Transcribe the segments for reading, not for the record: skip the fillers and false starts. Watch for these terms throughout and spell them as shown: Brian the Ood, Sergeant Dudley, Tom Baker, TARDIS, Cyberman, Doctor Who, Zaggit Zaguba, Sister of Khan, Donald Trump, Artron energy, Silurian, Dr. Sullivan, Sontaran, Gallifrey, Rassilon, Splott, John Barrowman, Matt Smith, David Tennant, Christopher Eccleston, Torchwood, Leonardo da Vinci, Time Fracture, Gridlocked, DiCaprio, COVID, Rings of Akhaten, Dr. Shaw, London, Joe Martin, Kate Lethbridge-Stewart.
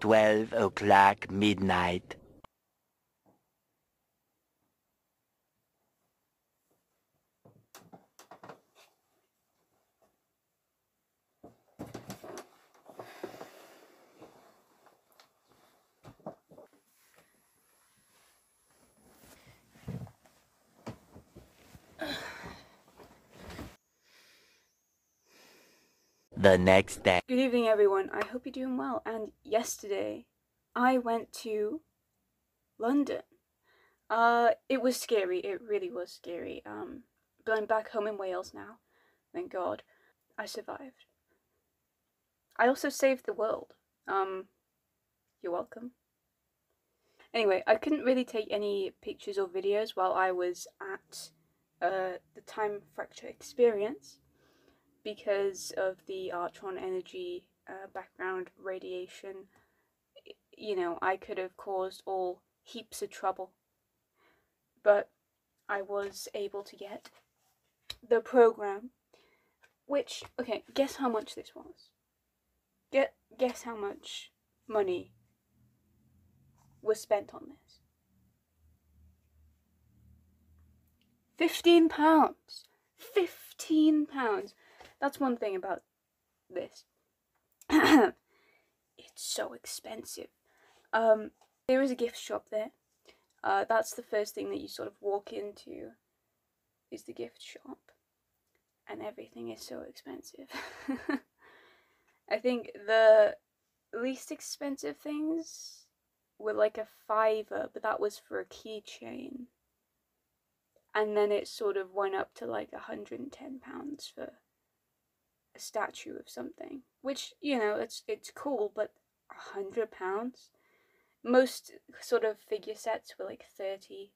12 o'clock midnight. The next day. Good evening, everyone. I hope you're doing well. And yesterday, I went to London. It was scary. It really was scary. But I'm back home in Wales now. Thank God. I survived. I also saved the world. You're welcome. Anyway, I couldn't really take any pictures or videos while I was at the Time Fracture experience, because of the Artron energy background radiation. You know, I could have caused all heaps of trouble, but I was able to get the program, which, okay, guess how much this was. Guess how much money was spent on this. £15. £15. That's one thing about this. It's so expensive. There is a gift shop there. That's the first thing that you sort of walk into, is the gift shop. And everything is so expensive. I think the least expensive things were like a £5, but that was for a keychain. And then it sort of went up to like £110 for a statue of something, which, you know, it's cool, but £100. Most sort of figure sets were like 30,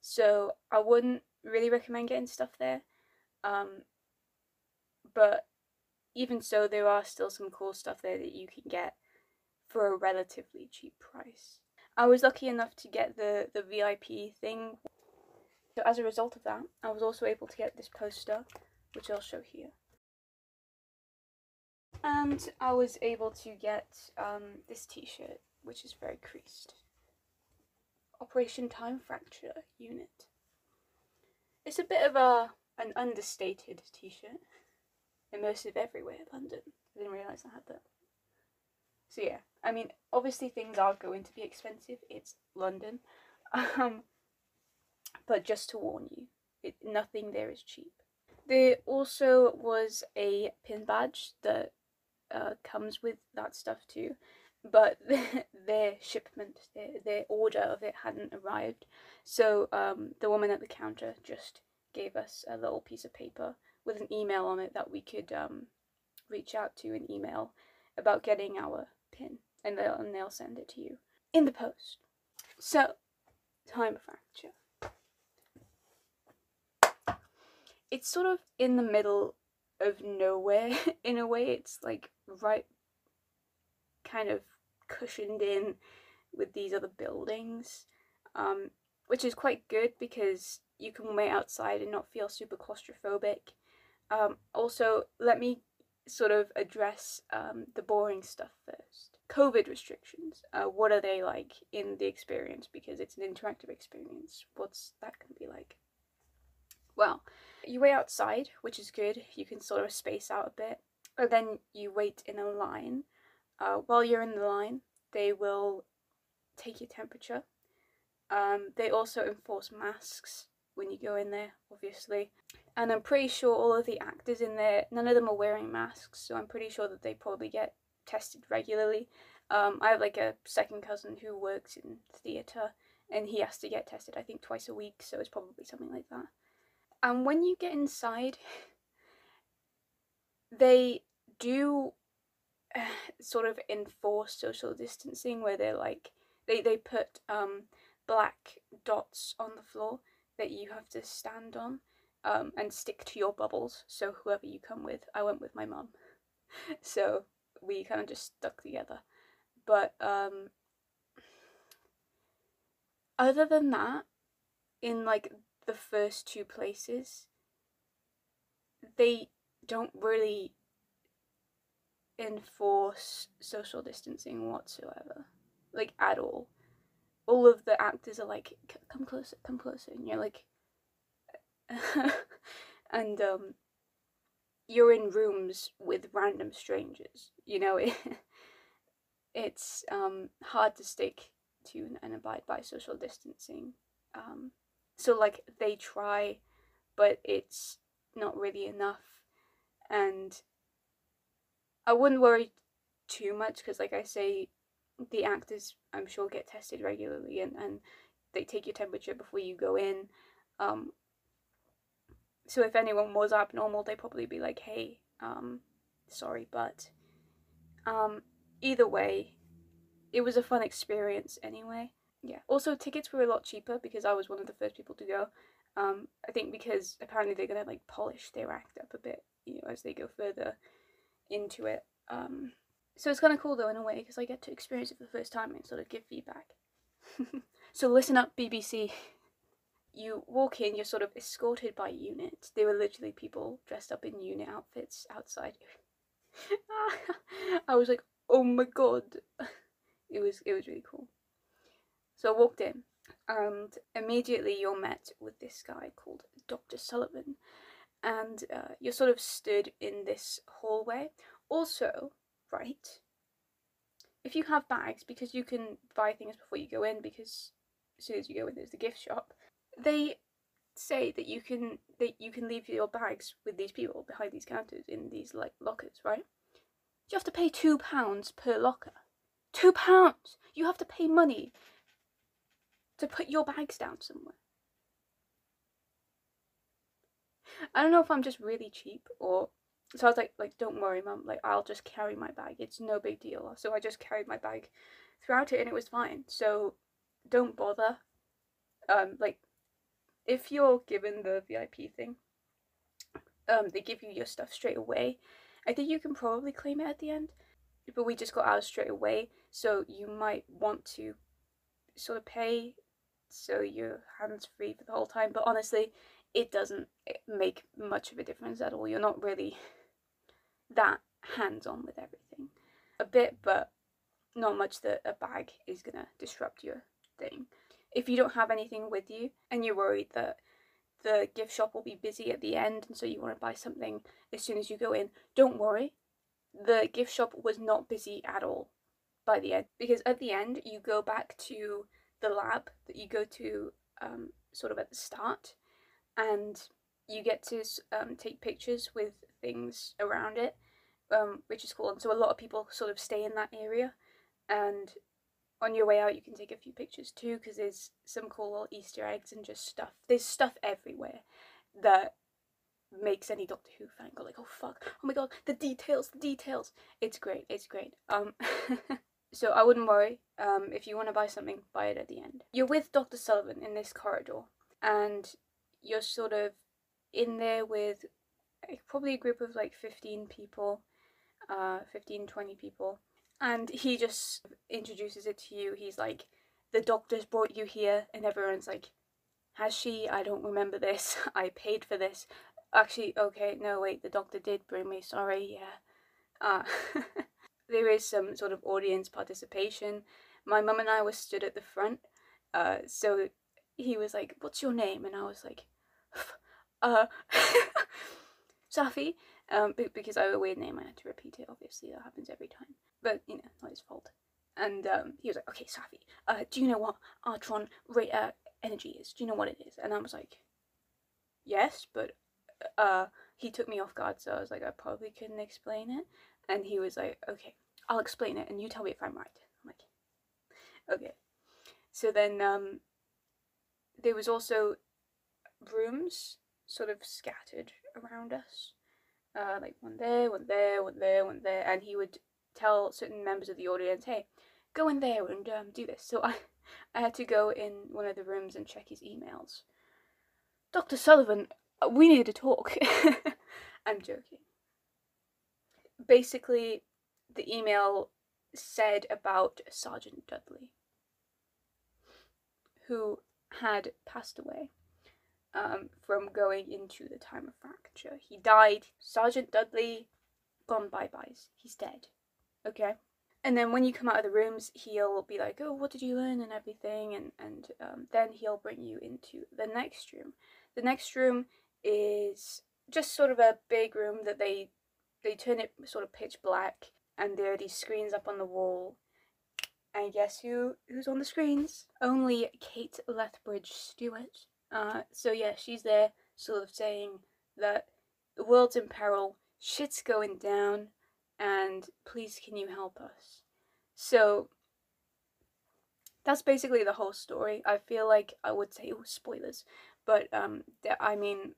so I wouldn't really recommend getting stuff there. But even so, there are still some cool stuff there that you can get for a relatively cheap price. I was lucky enough to get the VIP thing, so as a result of that, I was also able to get this poster, which I'll show here. And I was able to get this t-shirt, which is very creased. Operation Time Fracture Unit. It's a bit of an understated t-shirt. Immersive everywhere, London. I didn't realise I had that. So yeah, I mean, obviously things are going to be expensive. It's London. But just to warn you, nothing there is cheap. There also was a pin badge that comes with that stuff too, but their shipment, their order of it hadn't arrived, so the woman at the counter just gave us a little piece of paper with an email on it that we could reach out to and email about getting our pin, and they'll send it to you in the post. So, Time Fracture. It's sort of in the middle of nowhere in a way. It's like right kind of cushioned in with these other buildings, which is quite good because you can wait outside and not feel super claustrophobic. Also, let me sort of address the boring stuff first. COVID restrictions, what are they like in the experience, because it's an interactive experience? What's that going to be like? Well, you wait outside, which is good. You can sort of space out a bit, and then you wait in a line. While you're in the line, they will take your temperature. They also enforce masks when you go in there, obviously. And I'm pretty sure all of the actors in there, none of them are wearing masks, so I'm pretty sure that they probably get tested regularly. I have like a second cousin who works in theatre, and he has to get tested, I think, twice a week, so it's probably something like that. And when you get inside, they do sort of enforce social distancing, where they're like, they put black dots on the floor that you have to stand on and stick to your bubbles. So whoever you come with, I went with my mum, so we kind of just stuck together. But other than that, in like the first two places, they don't really enforce social distancing whatsoever, like at all. All of the actors are like, come closer, and you're like, and you're in rooms with random strangers. You know, it's hard to stick to and abide by social distancing. So like they try, but it's not really enough, and I wouldn't worry too much because, like I say, the actors I'm sure get tested regularly, and they take your temperature before you go in. So if anyone was abnormal, they'd probably be like, hey, sorry, but either way, it was a fun experience anyway. Yeah. Also, tickets were a lot cheaper because I was one of the first people to go. I think because apparently they're gonna like polish their act up a bit, you know, as they go further into it. So it's kind of cool though in a way because I get to experience it for the first time and sort of give feedback. So listen up, BBC. You walk in, you're sort of escorted by units. There were literally people dressed up in unit outfits outside. I was like, oh my god. It was really cool. So I walked in and immediately you're met with this guy called Dr. Sullivan, and you're sort of stood in this hallway. Also, right, if you have bags, because you can buy things before you go in, because as soon as you go in there's the gift shop, they say that you can leave your bags with these people behind these counters in these like lockers, right? You have to pay £2 per locker. £2! You have to pay money to put your bags down somewhere. I don't know if I'm just really cheap or... So I was like, don't worry, mum. Like, I'll just carry my bag. It's no big deal. So I just carried my bag throughout it and it was fine. So don't bother. Like, if you're given the VIP thing, they give you your stuff straight away. I think you can probably claim it at the end. But we just got ours straight away. So you might want to sort of pay so you're hands-free for the whole time. But honestly... it doesn't make much of a difference at all. You're not really that hands-on with everything. A bit, but not much that a bag is gonna disrupt your thing. If you don't have anything with you and you're worried that the gift shop will be busy at the end and so you want to buy something as soon as you go in, don't worry. The gift shop was not busy at all by the end, because at the end you go back to the lab that you go to sort of at the start, and you get to take pictures with things around it, which is cool. And so a lot of people sort of stay in that area, and on your way out you can take a few pictures too, because there's some cool little Easter eggs and just stuff. There's stuff everywhere that makes any Doctor Who fan go like, oh fuck, oh my god, the details. It's great. So I wouldn't worry. If you want to buy something, buy it at the end. You're with Dr. Sullivan in this corridor, and you're sort of in there with probably a group of like 15 people, 20 people, and he just introduces it to you. He's like, the doctor's brought you here, and everyone's like, has she? I don't remember this. I paid for this. Actually, okay, no, wait, the doctor did bring me, sorry, yeah. There is some sort of audience participation. My mum and I were stood at the front, so he was like, what's your name? And I was like, Safi, because I have a weird name, I had to repeat it, obviously, that happens every time, but, you know, not his fault. And he was like, okay, Safi, do you know what Artron energy is? Do you know what it is? And I was like, yes, but he took me off guard, so I was like, I probably couldn't explain it. And he was like, okay, I'll explain it, and you tell me if I'm right. I'm like, okay. So then, there was also rooms sort of scattered around us, like one there, and he would tell certain members of the audience, hey, go in there and do this. So I had to go in one of the rooms and check his emails. Dr. Sullivan, we need to talk. I'm joking. Basically, the email said about Sergeant Dudley, who had passed away from going into the time of fracture. He died. Sergeant Dudley gone bye-byes. He's dead. Okay? And then when you come out of the rooms, he'll be like, oh, what did you learn and everything, and then he'll bring you into the next room. The next room is just sort of a big room that they turn it sort of pitch black, and there are these screens up on the wall. And guess who's on the screens? Only Kate Lethbridge-Stewart. So yeah, she's there sort of saying that the world's in peril, shit's going down, and please can you help us? So that's basically the whole story. I feel like I would say, oh, spoilers, but I mean,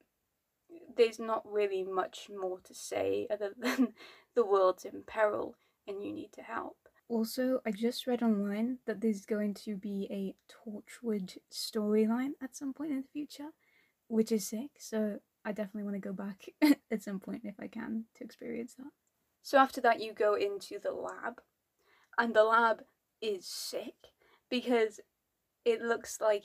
there's not really much more to say other than the world's in peril and you need to help. Also, I just read online that there's going to be a Torchwood storyline at some point in the future, which is sick, so I definitely want to go back at some point if I can to experience that. So after that you go into the lab, and the lab is sick because it looks like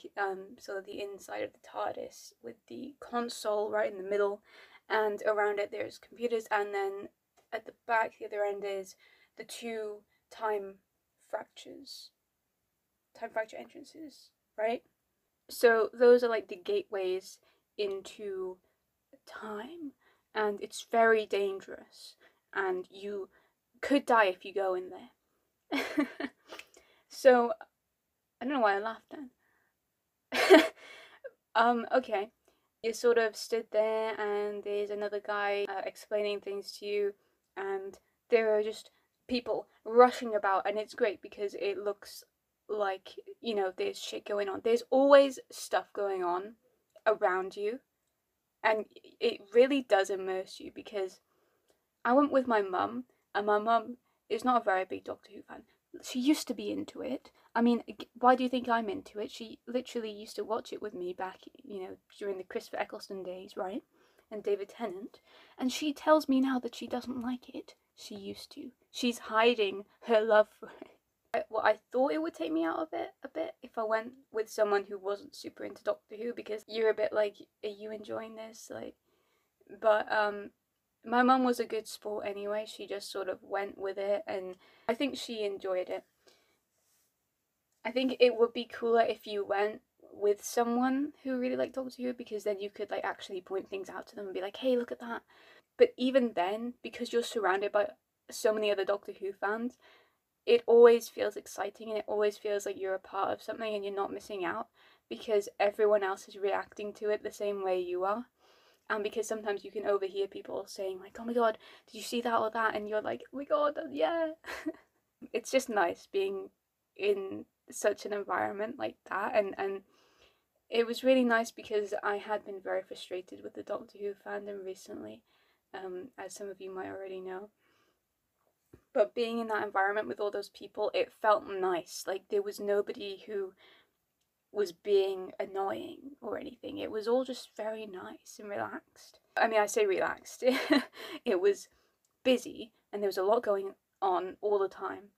sort of the inside of the TARDIS with the console right in the middle, and around it there's computers, and then at the back, the other end, is the two time fracture entrances, right? So those are like the gateways into time, and it's very dangerous and you could die if you go in there. So I don't know why I laughed then. Okay, you sort of stood there and there's another guy explaining things to you, and there are just people rushing about, and it's great because it looks like, you know, there's shit going on. There's always stuff going on around you, and it really does immerse you, because I went with my mum, and my mum is not a very big Doctor Who fan. She used to be into it. I mean, why do you think I'm into it? She literally used to watch it with me back, you know, during the Christopher Eccleston days, right? And David Tennant. And she tells me now that she doesn't like it. She used to. She's hiding her love for it. Well, I thought it would take me out of it a bit if I went with someone who wasn't super into Doctor Who, because you're a bit like, are you enjoying this? Like, but my mum was a good sport anyway. She just sort of went with it, and I think she enjoyed it. I think it would be cooler if you went with someone who really liked Doctor Who, because then you could like actually point things out to them and be like, hey, look at that. But even then, because you're surrounded by so many other Doctor Who fans, it always feels exciting and it always feels like you're a part of something and you're not missing out, because everyone else is reacting to it the same way you are. And because sometimes you can overhear people saying like, oh my god, did you see that or that? And you're like, oh my god, yeah. It's just nice being in such an environment like that, and it was really nice because I had been very frustrated with the Doctor Who fandom recently, as some of you might already know. But being in that environment with all those people, it felt nice. Like, there was nobody who was being annoying or anything. It was all just very nice and relaxed. I mean, I say relaxed. It was busy and there was a lot going on all the time.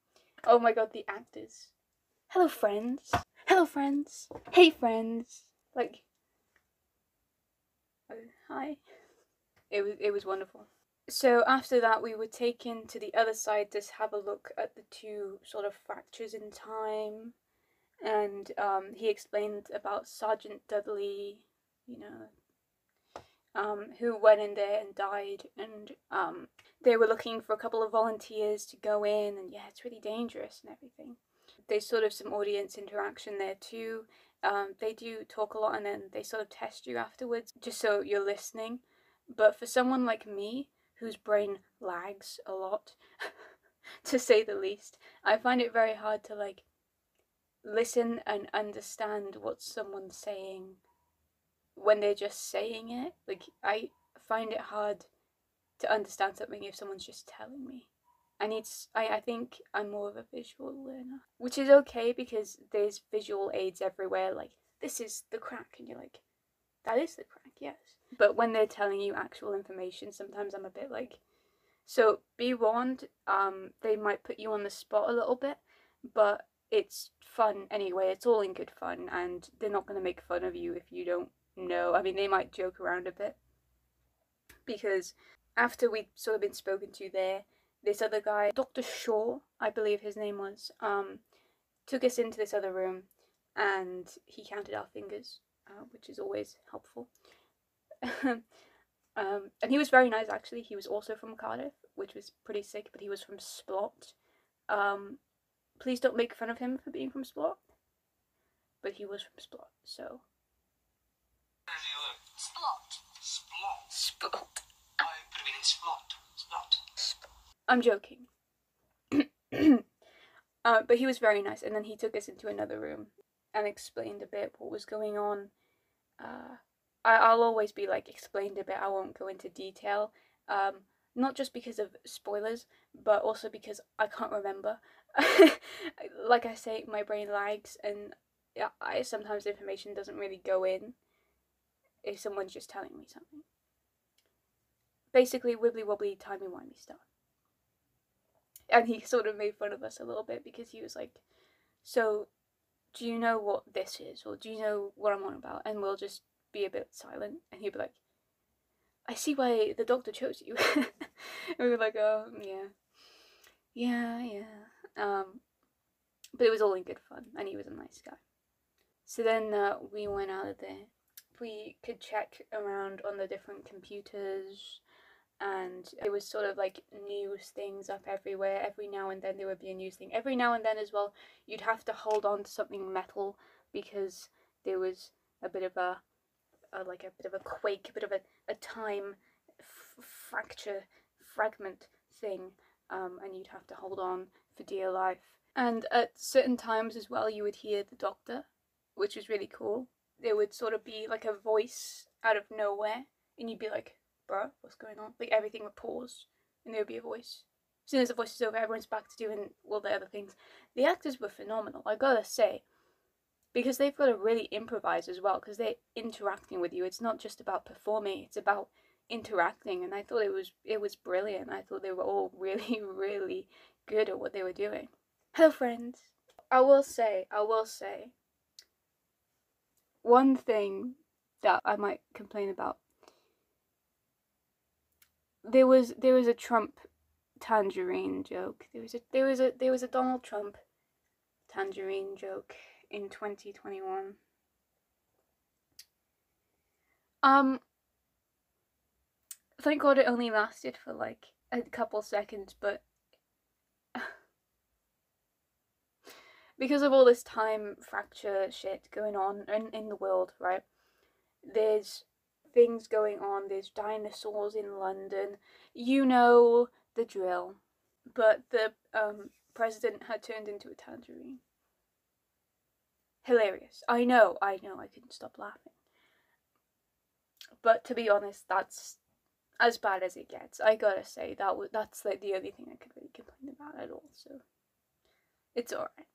Oh my god, the actors. Hello friends. Hello friends. Hey friends. Like, oh, hi. It was wonderful. So after that we were taken to the other side to have a look at the two sort of fractures in time. And he explained about Sergeant Dudley, you know, who went in there and died, and they were looking for a couple of volunteers to go in, and yeah, it's really dangerous and everything. There's sort of some audience interaction there too. They do talk a lot and then they sort of test you afterwards just so you're listening. But for someone like me, whose brain lags a lot, to say the least, I find it very hard to like listen and understand what someone's saying when they're just saying it. Like, I find it hard to understand something if someone's just telling me. I think I'm more of a visual learner, which is okay because there's visual aids everywhere, like, this is the crack, and you're like, that is the crack, yes. But when they're telling you actual information, sometimes I'm a bit like, so be warned, they might put you on the spot a little bit, but it's fun anyway. It's all in good fun, and they're not going to make fun of you if you don't know. I mean, they might joke around a bit because after we'd sort of been spoken to there, this other guy, Dr. Shaw, I believe his name was, took us into this other room and he counted our fingers, which is always helpful. And he was very nice, actually. He was also from Cardiff, which was pretty sick, but he was from Splott. Please don't make fun of him for being from Splott, but he was from Splott, so... Splott. I could have been in Splott. I'm joking. But he was very nice, and then he took us into another room and explained a bit what was going on. I'll always be like explained a bit, I won't go into detail, not just because of spoilers but also because I can't remember. Like I say, my brain lags and I sometimes information doesn't really go in if someone's just telling me something. Basically wibbly wobbly timey wimey stuff. And he sort of made fun of us a little bit because he was like, so do you know what this is, or do you know what I'm on about? And we'll just be a bit silent and he'd be like, I see why the doctor chose you. And we were like, oh yeah. But it was all in good fun and he was a nice guy. So then we went out of there. We could check around on the different computers and it was sort of like news things up everywhere. Every now and then there would be a news thing. Every now and then as well you'd have to hold on to something metal because there was a bit of a quake, a bit of a time fracture fragment thing, and you'd have to hold on for dear life. And at certain times as well you would hear the doctor, which was really cool. There would sort of be like a voice out of nowhere and you'd be like, bruh, what's going on? Like everything would pause and there would be a voice. As soon as the voice is over, everyone's back to doing all the other things. The actors were phenomenal, I gotta say. Because they've got to really improvise as well, because they're interacting with you. It's not just about performing, it's about interacting. And I thought it was brilliant. I thought they were all really, really good at what they were doing. Hello, friends. I will say, one thing that I might complain about. There was a Trump tangerine joke. There was a Donald Trump tangerine joke in 2021. Thank God it only lasted for like a couple seconds, but because of all this time fracture shit going on in the world, right? There's things going on, there's dinosaurs in London, you know the drill. But the president had turned into a tangerine. Hilarious. I know, I couldn't stop laughing. But to be honest, that's as bad as it gets. I gotta say, that's like the only thing I could really complain about at all, so it's alright.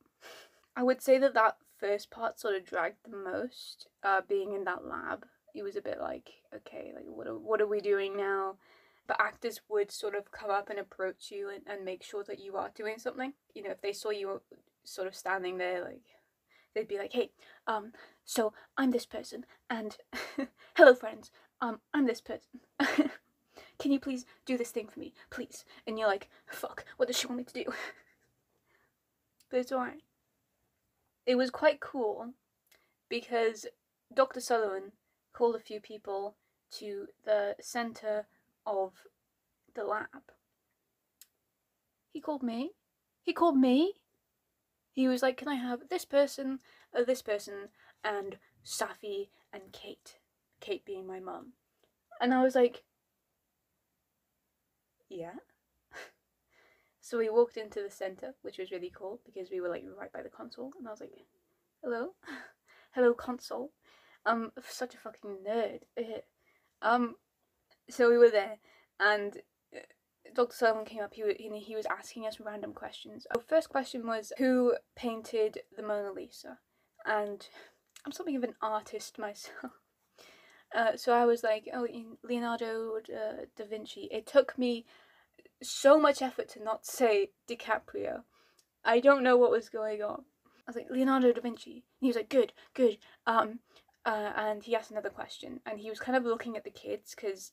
I would say that first part sort of dragged the most, being in that lab. It was a bit like, okay, like what are we doing now? But actors would sort of come up and approach you and make sure that you are doing something. You know, if they saw you sort of standing there, like, they'd be like, hey, so I'm this person, and hello friends, I'm this person. Can you please do this thing for me, please? And you're like, fuck, what does she want me to do? But it's alright. It was quite cool because Dr. Sullivan called a few people to the centre of the lab. He called me. He was like, can I have this person, and Safi and Kate being my mum. And I was like, yeah. So we walked into the centre, which was really cool because we were like right by the console, and I was like, hello, hello console. Such a fucking nerd. So we were there, and Dr. Sullivan came up. He was asking us random questions. Our first question was, who painted the Mona Lisa? And I'm something of an artist myself. So I was like, oh, Leonardo da Vinci. It took me so much effort to not say DiCaprio. I don't know what was going on. I was like, Leonardo da Vinci. And he was like, good. And he asked another question. And he was kind of looking at the kids because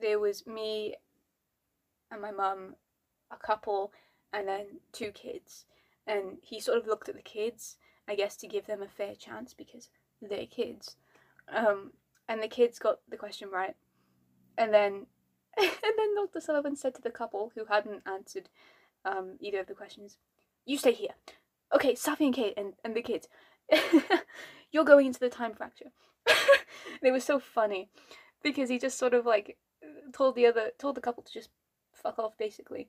there was me and my mum, a couple, and then two kids. And he sort of looked at the kids, I guess, to give them a fair chance because they're kids. And the kids got the question right. And then Dr. Sullivan said to the couple who hadn't answered either of the questions, "You stay here. Okay, Safi and Kate and the kids. You're going into the time fracture." And it was so funny because he just sort of like told the couple to just fuck off basically.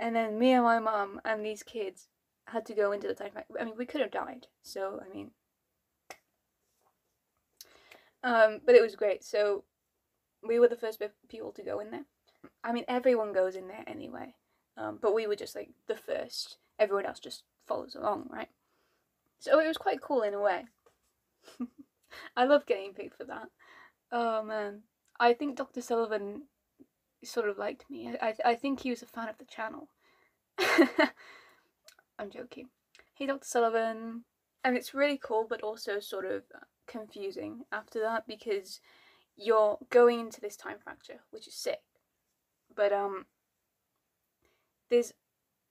And then me and my mum and these kids had to go into the time fracture. I mean, we could have died. So, I mean. But it was great. So we were the first people to go in there. I mean, everyone goes in there anyway. But we were just like the first. Everyone else just follows along, right? So it was quite cool in a way. I love getting picked for that. Oh man. I think Dr. Sullivan sort of liked me. I think he was a fan of the channel. I'm joking. Hey Dr. Sullivan. And it's really cool but also sort of confusing after that because you're going into this time fracture, which is sick. But there's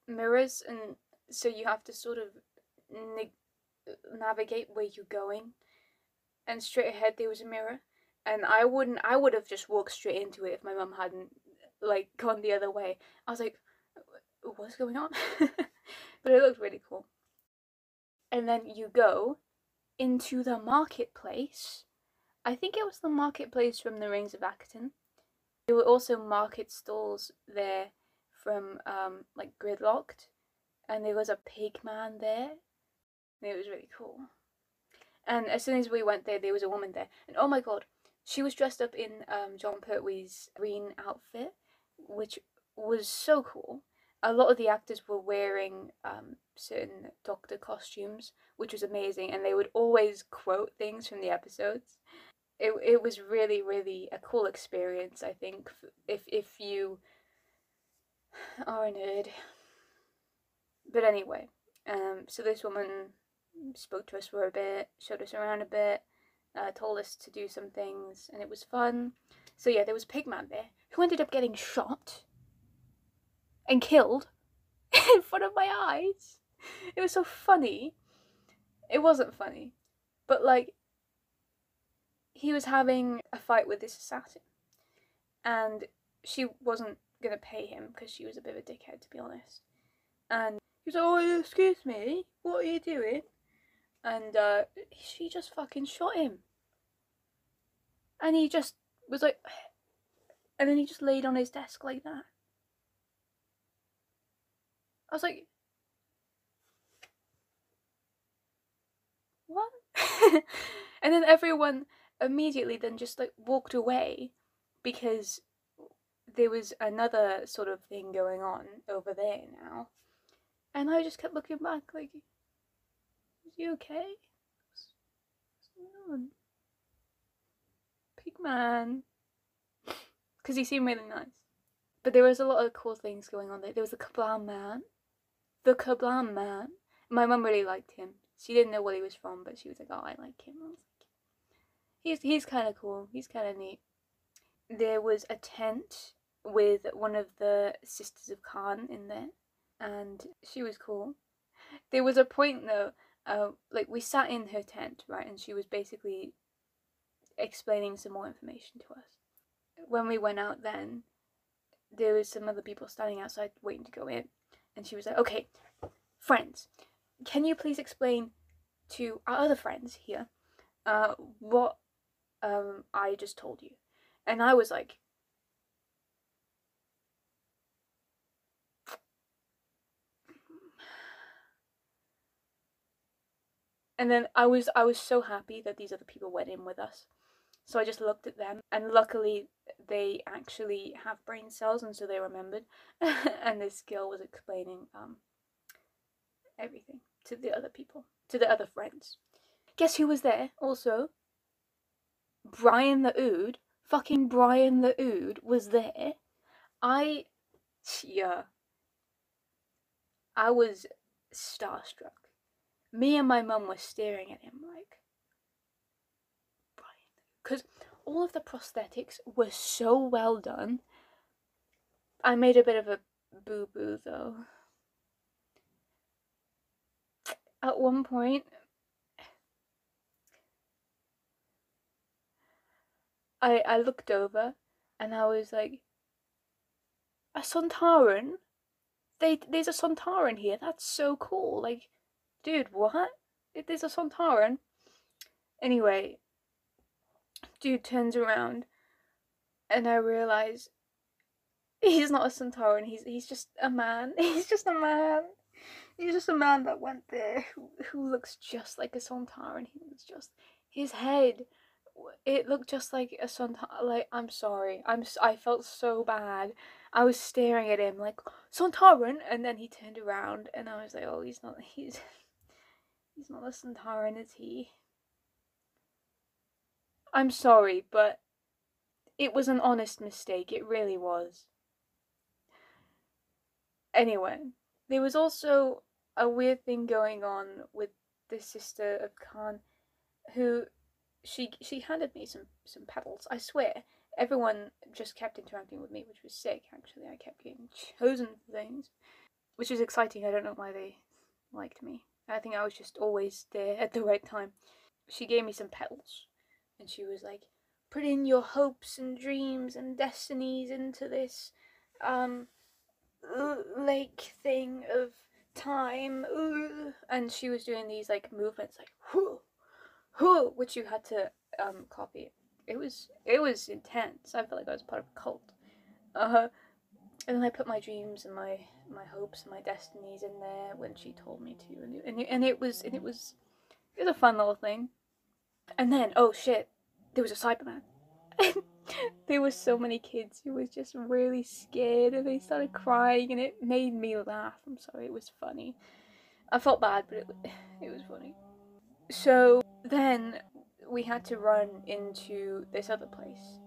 mirrors, and so you have to sort of navigate where you're going, and straight ahead there was a mirror, and I would have just walked straight into it if my mum hadn't like gone the other way. I was like, what's going on? But it looked really cool. And then you go into the marketplace. I think it was the marketplace from the Rings of Akhaten. There were also market stalls there from like Gridlocked, and there was a pig man there. And it was really cool. And as soon as we went there, there was a woman there. And oh my god, she was dressed up in John Pertwee's green outfit, which was so cool. A lot of the actors were wearing certain doctor costumes, which was amazing. And they would always quote things from the episodes. It was really, really a cool experience, I think, if you are a nerd. But anyway, so this woman spoke to us for a bit, showed us around a bit, told us to do some things, and it was fun. So yeah, there was Pigman there, who ended up getting shot and killed in front of my eyes. It was so funny. It wasn't funny, but like, he was having a fight with this assassin, and she wasn't gonna pay him because she was a bit of a dickhead, to be honest. And he was like, "Oh, excuse me, what are you doing?" And she just fucking shot him. And he just was like, and then he just laid on his desk like that. I was like, what? And then everyone immediately then just like walked away because there was another sort of thing going on over there now. And I just kept looking back like, is he okay? What's going on? Pigman. Because he seemed really nice. But there was a lot of cool things going on there. There was the Kablam Man. The Kablam Man. My mum really liked him. She didn't know what he was from, but she was like, oh, I like him. I was like, he's kind of cool. He's kind of neat. There was a tent with one of the Sisters of Khan in there. And she was cool. There was a point though, like we sat in her tent, right, and she was basically explaining some more information to us. When we went out then, there was some other people standing outside waiting to go in, and she was like, okay, friends, can you please explain to our other friends here what I just told you? And I was like, and then I was so happy that these other people went in with us. So I just looked at them, and luckily they actually have brain cells, and so they remembered. And this girl was explaining everything to the other people, to the other friends. Guess who was there also? Brian the Ood. Fucking Brian the Ood was there. I was starstruck. Me and my mum were staring at him like, Brian. Because all of the prosthetics were so well done. I made a bit of a boo-boo though. At one point, I looked over and I was like, a Sontaran? There's a Sontaran here, that's so cool. Like, dude, what? There's a Sontaran? Anyway, dude turns around and I realise he's not a Sontaran, he's just a man. He's just a man. He's just a man that went there who looks just like a Sontaran. He was just, his head, it looked just like a Sontaran. Like, I'm sorry, I felt so bad. I was staring at him like, Sontaran, and then he turned around and I was like, oh, he's not a Sontaran, is he? I'm sorry, but it was an honest mistake, it really was. Anyway, there was also a weird thing going on with the Sister of Khan, who she handed me some petals, I swear. Everyone just kept interacting with me, which was sick, actually. I kept getting chosen for things, which is exciting. I don't know why they liked me. I think I was just always there at the right time. She gave me some petals, and she was like, put in your hopes and dreams and destinies into this lake thing of time. And she was doing these like movements, like, whoo, which you had to copy. It was intense. I felt like I was part of a cult. And then I put my dreams and my hopes and my destinies in there when she told me to, and it was a fun little thing. And then, oh shit, there was a Cyberman. There were so many kids who was just really scared and they started crying and it made me laugh. I'm sorry, it was funny. I felt bad, but it was funny. So then we had to run into this other place.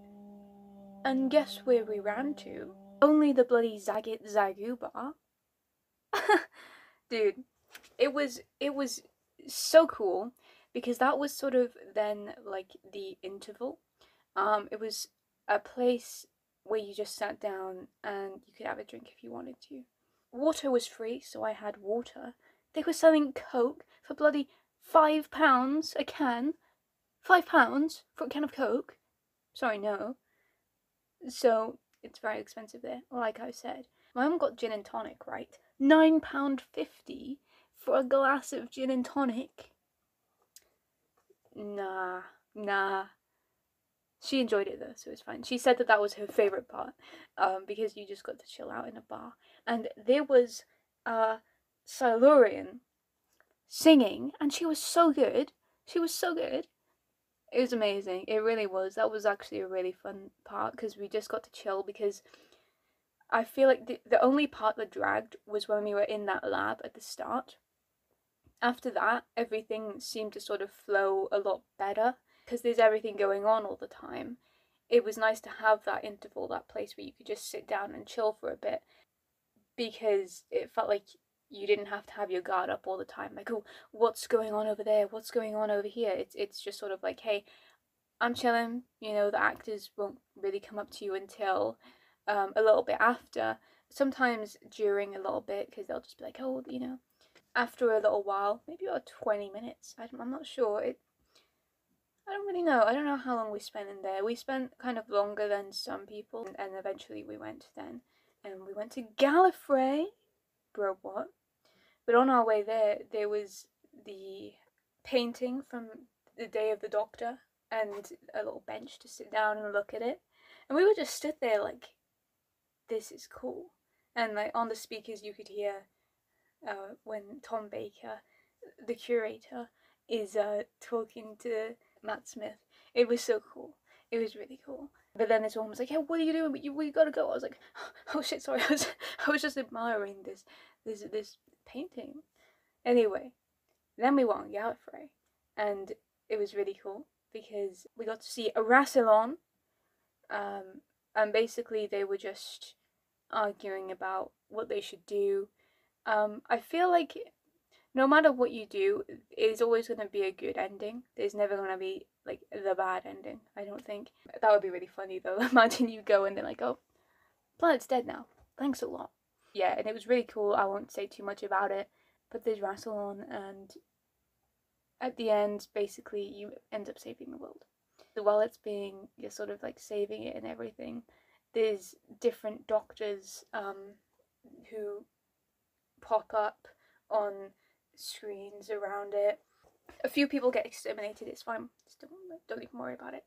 And guess where we ran to? Only the bloody Zaggit Zaguba. Dude, it was so cool because that was sort of then like the interval. It was a place where you just sat down and you could have a drink if you wanted to. Water was free, so I had water. They were selling Coke for bloody £5 a can. £5 for a can of Coke. Sorry, no. So it's very expensive there, like I said. My mum got gin and tonic, right? £9.50 for a glass of gin and tonic. Nah. She enjoyed it though, so it's fine. She said that was her favourite part, because you just got to chill out in a bar. And there was a Silurian singing, and she was so good. She was so good. It was amazing, it really was. That was actually a really fun part because we just got to chill, because I feel like the only part that dragged was when we were in that lab at the start. After that, everything seemed to sort of flow a lot better because there's everything going on all the time. It was nice to have that interval, that place where you could just sit down and chill for a bit, because it felt like you didn't have to have your guard up all the time, like, oh, what's going on over there, what's going on over here. It's just sort of like, hey, I'm chilling, you know. The actors won't really come up to you until a little bit after, sometimes during a little bit, because they'll just be like, oh, you know, after a little while, maybe about 20 minutes, I'm not sure. I don't really know. I don't know how long we spent in there. We spent kind of longer than some people, and eventually we went then, and we went to Gallifrey. Bro, what? But on our way there was the painting from the Day of the Doctor and a little bench to sit down and look at it. And we were just stood there like, this is cool. And like on the speakers you could hear when Tom Baker, the curator, is talking to Matt Smith. It was so cool. It was really cool. But then this woman was like, "Hey, what are you doing? But we gotta go." I was like, "Oh shit, sorry." I was just admiring this painting. Anyway, then we went on Gallifrey, and it was really cool because we got to see a Rassilon, and basically they were just arguing about what they should do. I feel like no matter what you do, it's always going to be a good ending. There's never going to be, like, the bad ending, I don't think. That would be really funny, though. Imagine you go and they're like, oh, planet's dead now. Thanks a lot. Yeah, and it was really cool. I won't say too much about it, but there's Rassilon, and at the end, basically, you end up saving the world. So while it's being, you're sort of, like, saving it and everything, there's different doctors who pop up on screens around it. A few people get exterminated, it's fine, just don't even worry about it.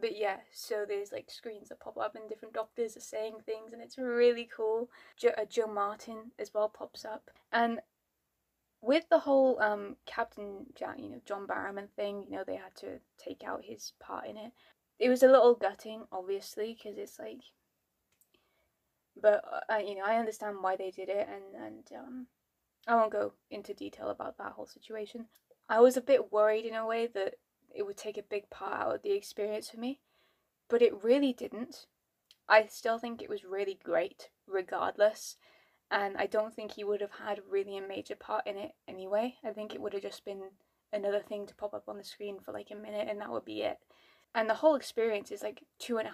But yeah, so there's like screens that pop up and different doctors are saying things, and it's really cool. Joe Martin as well pops up, and with the whole Captain Jack, you know, John Barrowman thing, you know, they had to take out his part in it. It was a little gutting, obviously, because it's like, but you know, I understand why they did it, and I won't go into detail about that whole situation. I was a bit worried in a way that it would take a big part out of the experience for me, but it really didn't. I still think it was really great regardless, and I don't think he would have had really a major part in it anyway. I think it would have just been another thing to pop up on the screen for like a minute and that would be it. And the whole experience is like 2.5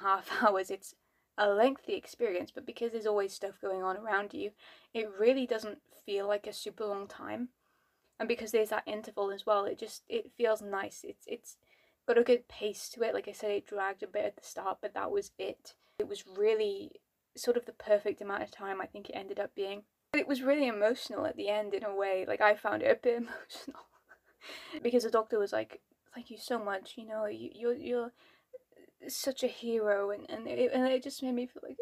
hours. It's a lengthy experience, but because there's always stuff going on around you, it really doesn't feel like a super long time. And because there's that interval as well, it feels nice. It's got a good pace to it. Like I said, it dragged a bit at the start, but that was it. It was really sort of the perfect amount of time I think it ended up being. But it was really emotional at the end in a way. Like, I found it a bit emotional because the doctor was like, thank you so much, you know, you're such a hero, and it just made me feel like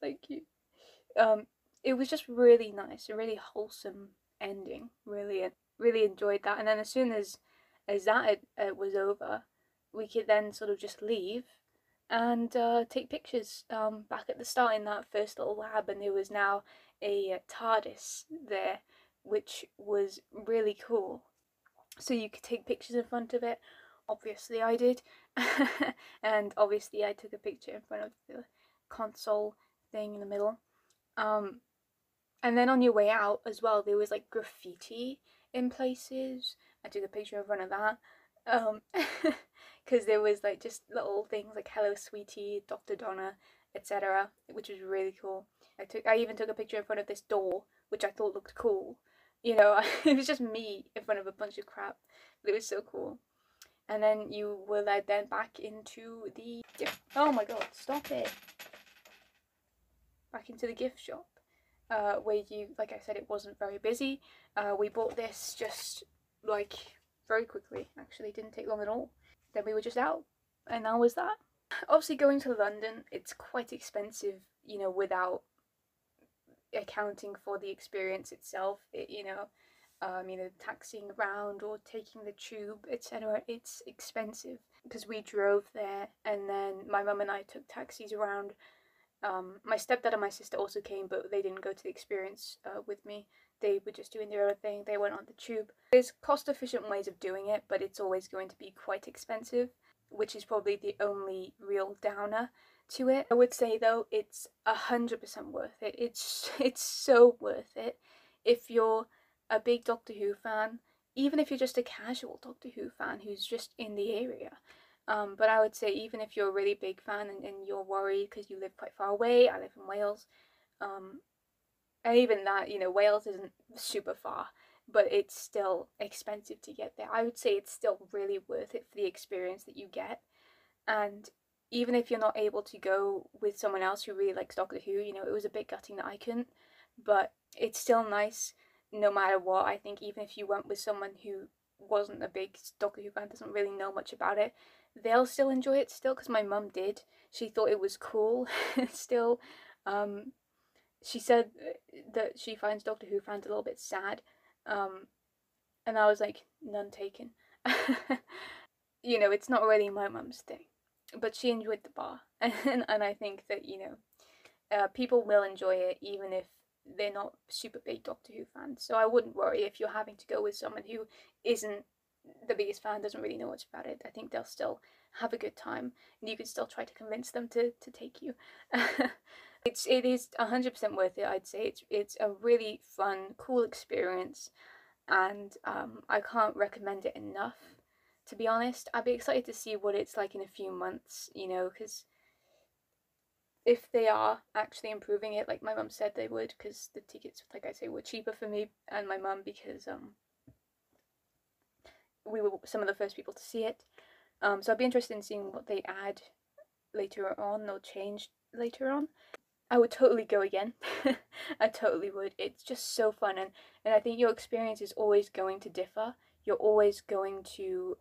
thank you. It was just really nice, a really wholesome ending. Really enjoyed that. And then as soon as that was over, we could then sort of just leave and take pictures back at the start in that first little lab, and there was now a TARDIS there, which was really cool. So you could take pictures in front of it. Obviously I did. And obviously I took a picture in front of the console thing in the middle. And then on your way out as well, there was like graffiti in places. I took a picture in front of that. Because there was like just little things like Hello Sweetie, Dr. Donna, etc., which was really cool. I even took a picture in front of this door, which I thought looked cool. You know, it was just me in front of a bunch of crap, but it was so cool. And then you were led then back into the... oh my god, stop it! Back into the gift shop, where you, like I said, it wasn't very busy. We bought this just, like, very quickly, actually. It didn't take long at all. Then we were just out, and that was that. Obviously, going to London, it's quite expensive, you know, without accounting for the experience itself. Taxiing around or taking the tube, etc., it's expensive, because we drove there and then my mum and I took taxis around. My stepdad and my sister also came, but they didn't go to the experience with me. They were just doing their own thing. They went on the tube. There's cost efficient ways of doing it, but it's always going to be quite expensive, which is probably the only real downer to it. I would say though, it's 100% worth it. It's so worth it. If you're a big Doctor Who fan, even if you're just a casual Doctor Who fan who's just in the area, but I would say even if you're a really big fan and you're worried because you live quite far away. I live in Wales, and even that, you know, Wales isn't super far, but it's still expensive to get there. I would say it's still really worth it for the experience that you get. And even if you're not able to go with someone else who really likes Doctor Who, you know, it was a bit gutting that I couldn't, but it's still nice no matter what. I think even if you went with someone who wasn't a big Doctor Who fan, doesn't really know much about it, they'll still enjoy it still, because my mum did. She thought it was cool still. She said that she finds Doctor Who fans a little bit sad, and I was like, none taken. You know, it's not really my mum's thing. But she enjoyed the bar, and I think that, you know, people will enjoy it even if they're not super big Doctor Who fans. So I wouldn't worry if you're having to go with someone who isn't the biggest fan, doesn't really know much about it. I think they'll still have a good time, and you can still try to convince them to take you. It is 100% worth it, I'd say. It's a really fun, cool experience, and I can't recommend it enough, to be honest. I'd be excited to see what it's like in a few months, you know, because if they are actually improving it, like my mum said they would, because the tickets, like I say, were cheaper for me and my mum because we were some of the first people to see it. So I'd be interested in seeing what they add later on or change later on. I would totally go again. I totally would. It's just so fun, and I think your experience is always going to differ. You're always going to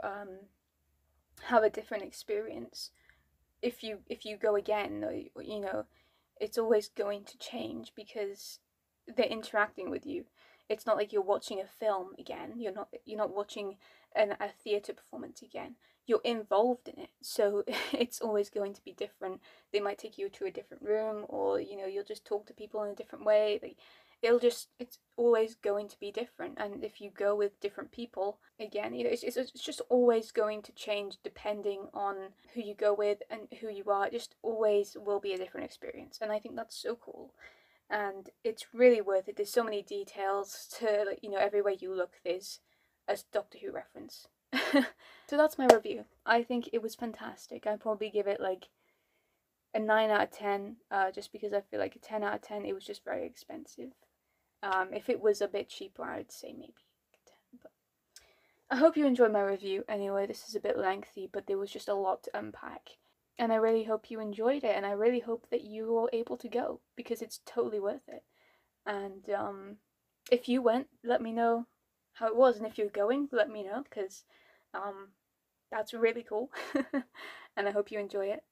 have a different experience if you go again. You know, it's always going to change because they're interacting with you. It's not like you're watching a film again. You're not watching a theatre performance again. You're involved in it, so it's always going to be different. They might take you to a different room, or you know, you'll just talk to people in a different way. Like, it's always going to be different. And if you go with different people again, you know, it's just always going to change depending on who you go with and who you are. It just always will be a different experience, and I think that's so cool. And it's really worth it. There's so many details to, like, you know, everywhere you look there's a Doctor Who reference. So that's my review. I think it was fantastic. I'd probably give it like a 9 out of 10, just because I feel like a 10 out of 10, it was just very expensive. If it was a bit cheaper, I'd say maybe 10. But I hope you enjoyed my review. Anyway, this is a bit lengthy, but there was just a lot to unpack. And I really hope you enjoyed it, and I really hope that you were able to go, because it's totally worth it. And if you went, let me know how it was, and if you're going, let me know, because that's really cool. And I hope you enjoy it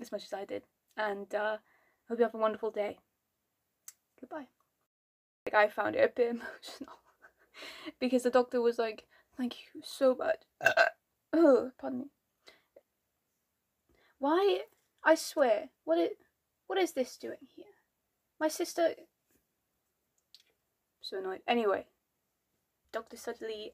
as much as I did, and hope you have a wonderful day. Goodbye. Like, I found it a bit emotional because the doctor was like, "Thank you so much." Oh, pardon me. Why? I swear, what is this doing here? My sister. So annoyed. Anyway, Dr. Dudley.